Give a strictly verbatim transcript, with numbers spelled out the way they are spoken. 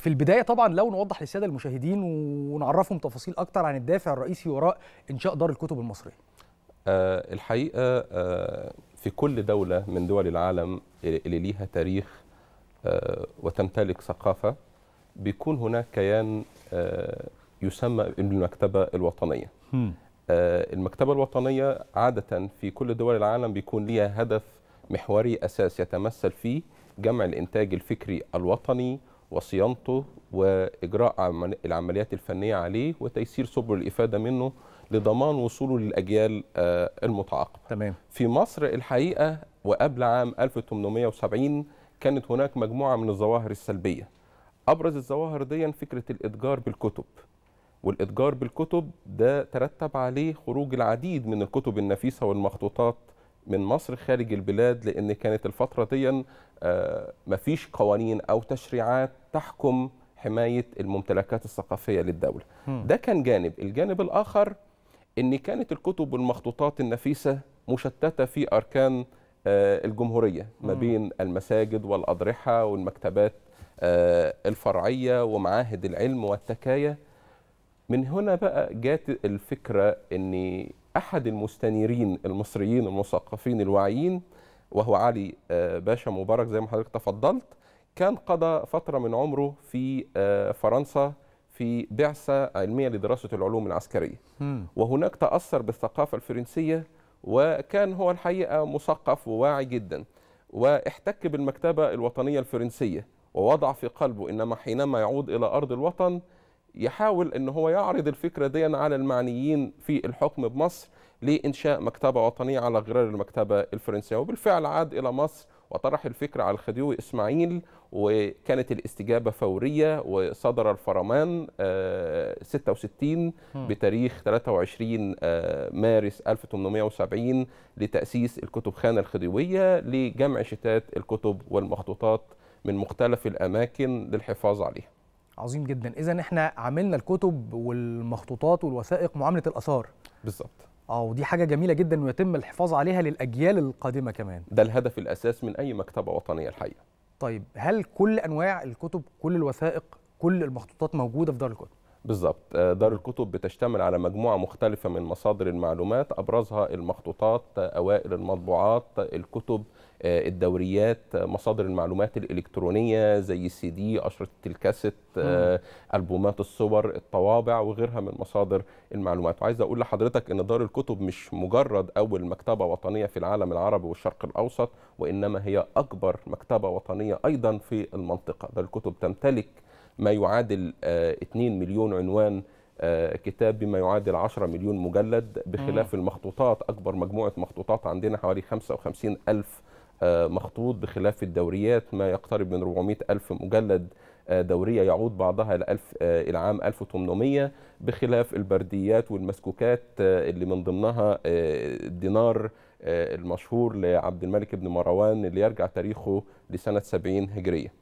في البداية طبعا لو نوضح للسادة المشاهدين ونعرفهم تفاصيل أكتر عن الدافع الرئيسي وراء إنشاء دار الكتب المصرية. أه الحقيقة أه في كل دولة من دول العالم اللي ليها تاريخ أه وتمتلك ثقافة بيكون هناك كيان أه يسمى بالمكتبة الوطنية. هم. أه المكتبة الوطنية عادة في كل دول العالم بيكون ليها هدف محوري أساسي يتمثل فيه جمع الإنتاج الفكري الوطني وصيانته وإجراء العمليات الفنية عليه وتيسير سبل الإفادة منه لضمان وصوله للأجيال المتعاقبة. تمام. في مصر الحقيقة وقبل عام ألف وثمانمائة وسبعين كانت هناك مجموعة من الظواهر السلبية. أبرز الظواهر دي فكرة الإتجار بالكتب، والإتجار بالكتب ده ترتب عليه خروج العديد من الكتب النفيسة والمخطوطات من مصر خارج البلاد، لأن كانت الفترة دي مفيش قوانين أو تشريعات تحكم حماية الممتلكات الثقافية للدولة. م. ده كان جانب. الجانب الآخر أن كانت الكتب والمخطوطات النفيسة مشتتة في أركان الجمهورية ما بين المساجد والأضرحة والمكتبات الفرعية ومعاهد العلم والتكاية. من هنا بقى جات الفكرة أن أحد المستنيرين المصريين المثقفين الواعيين وهو علي باشا مبارك زي ما حضرتك تفضلت، كان قضى فترة من عمره في فرنسا في بعثة علمية لدراسة العلوم العسكرية، وهناك تأثر بالثقافة الفرنسية وكان هو الحقيقة مثقف وواعي جدا، واحتك بالمكتبة الوطنية الفرنسية ووضع في قلبه إنما حينما يعود إلى أرض الوطن يحاول أن هو يعرض الفكرة دي على المعنيين في الحكم بمصر لإنشاء مكتبة وطنية على غرار المكتبة الفرنسية. وبالفعل عاد إلى مصر وطرح الفكرة على الخديوي إسماعيل، وكانت الاستجابة فورية وصدر الفرمان ستة وستين بتاريخ ثلاثة وعشرين مارس ألف وثمانمائة وسبعين لتأسيس الكتب خانة الخديوية لجمع شتات الكتب والمخطوطات من مختلف الأماكن للحفاظ عليها. عظيم جدا. إذا احنا عملنا الكتب والمخطوطات والوثائق معاملة الآثار. بالظبط. اه ودي حاجة جميلة جدا ويتم الحفاظ عليها للأجيال القادمة كمان. ده الهدف الأساس من أي مكتبة وطنية الحقيقة. طيب هل كل أنواع الكتب، كل الوثائق، كل المخطوطات موجودة في دار الكتب؟ بالظبط. دار الكتب بتشتمل على مجموعة مختلفة من مصادر المعلومات أبرزها المخطوطات، أوائل المطبوعات، الكتب، الدوريات، مصادر المعلومات الإلكترونية زي السي دي، أشرطة الكاسيت، ألبومات الصور، الطوابع وغيرها من مصادر المعلومات. وعايز أقول لحضرتك أن دار الكتب مش مجرد أول مكتبة وطنية في العالم العربي والشرق الأوسط، وإنما هي أكبر مكتبة وطنية أيضا في المنطقة. دار الكتب تمتلك ما يعادل مليونين عنوان كتاب بما يعادل عشرة مليون مجلد، بخلاف المخطوطات أكبر مجموعة مخطوطات عندنا حوالي خمسة وخمسين ألف مخطوط، بخلاف الدوريات ما يقترب من أربعمائة ألف مجلد دورية يعود بعضها للعام ألف وثمانمائة، بخلاف البرديات والمسكوكات اللي من ضمنها الدينار المشهور لعبد الملك بن مروان اللي يرجع تاريخه لسنة سبعين هجرية.